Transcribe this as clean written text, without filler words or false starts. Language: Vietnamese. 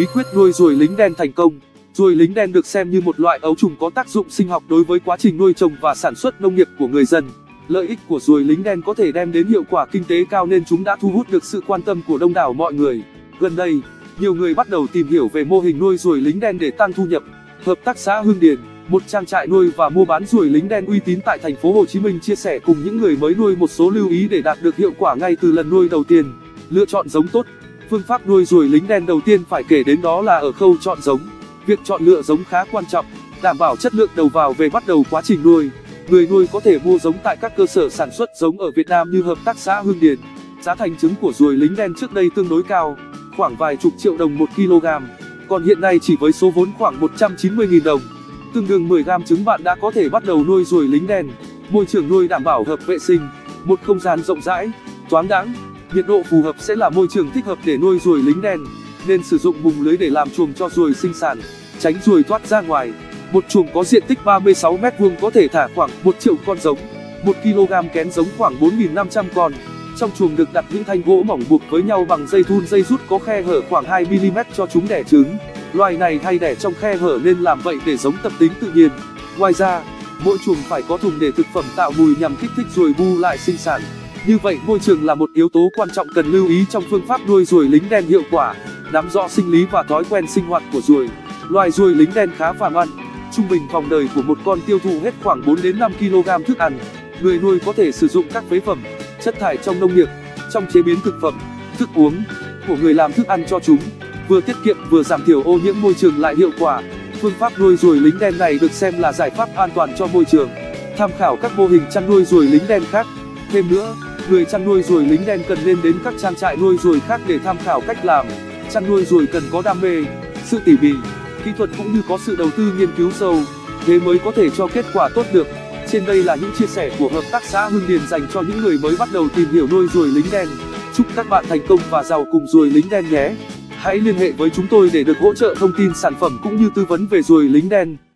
Bí quyết nuôi ruồi lính đen thành công. Ruồi lính đen được xem như một loại ấu trùng có tác dụng sinh học đối với quá trình nuôi trồng và sản xuất nông nghiệp của người dân. Lợi ích của ruồi lính đen có thể đem đến hiệu quả kinh tế cao nên chúng đã thu hút được sự quan tâm của đông đảo mọi người. Gần đây, nhiều người bắt đầu tìm hiểu về mô hình nuôi ruồi lính đen để tăng thu nhập. Hợp tác xã Hưng Điền, một trang trại nuôi và mua bán ruồi lính đen uy tín tại thành phố Hồ Chí Minh chia sẻ cùng những người mới nuôi một số lưu ý để đạt được hiệu quả ngay từ lần nuôi đầu tiên. Lựa chọn giống tốt. Phương pháp nuôi ruồi lính đen đầu tiên phải kể đến đó là ở khâu chọn giống. Việc chọn lựa giống khá quan trọng, đảm bảo chất lượng đầu vào về bắt đầu quá trình nuôi. Người nuôi có thể mua giống tại các cơ sở sản xuất giống ở Việt Nam như Hợp tác xã Hưng Điền. Giá thành trứng của ruồi lính đen trước đây tương đối cao, khoảng vài chục triệu đồng 1 kg. Còn hiện nay chỉ với số vốn khoảng 190.000 đồng, tương đương 10 gram trứng bạn đã có thể bắt đầu nuôi ruồi lính đen. Môi trường nuôi đảm bảo hợp vệ sinh, một không gian rộng rãi, thoáng đãng, nhiệt độ phù hợp sẽ là môi trường thích hợp để nuôi ruồi lính đen. Nên sử dụng bùng lưới để làm chuồng cho ruồi sinh sản, tránh ruồi thoát ra ngoài. Một chuồng có diện tích 36 m² có thể thả khoảng 1 triệu con giống, 1 kg kén giống khoảng 4.500 con. Trong chuồng được đặt những thanh gỗ mỏng buộc với nhau bằng dây thun dây rút có khe hở khoảng 2 mm cho chúng đẻ trứng. Loài này hay đẻ trong khe hở nên làm vậy để giống tập tính tự nhiên. Ngoài ra, mỗi chuồng phải có thùng để thực phẩm tạo mùi nhằm kích thích ruồi bu lại sinh sản. Như vậy môi trường là một yếu tố quan trọng cần lưu ý trong phương pháp nuôi ruồi lính đen hiệu quả. Nắm rõ sinh lý và thói quen sinh hoạt của ruồi. Loài ruồi lính đen khá phàm ăn, trung bình vòng đời của một con tiêu thụ hết khoảng 4 đến 5 kg thức ăn. Người nuôi có thể sử dụng các phế phẩm, chất thải trong nông nghiệp, trong chế biến thực phẩm, thức uống của người làm thức ăn cho chúng, vừa tiết kiệm vừa giảm thiểu ô nhiễm môi trường lại hiệu quả. Phương pháp nuôi ruồi lính đen này được xem là giải pháp an toàn cho môi trường. Tham khảo các mô hình chăn nuôi ruồi lính đen khác. Thêm nữa, người chăn nuôi ruồi lính đen cần nên đến các trang trại nuôi ruồi khác để tham khảo cách làm. Chăn nuôi ruồi cần có đam mê, sự tỉ mỉ, kỹ thuật cũng như có sự đầu tư nghiên cứu sâu, thế mới có thể cho kết quả tốt được. Trên đây là những chia sẻ của Hợp tác xã Hưng Điền dành cho những người mới bắt đầu tìm hiểu nuôi ruồi lính đen. Chúc các bạn thành công và giàu cùng ruồi lính đen nhé. Hãy liên hệ với chúng tôi để được hỗ trợ thông tin sản phẩm cũng như tư vấn về ruồi lính đen.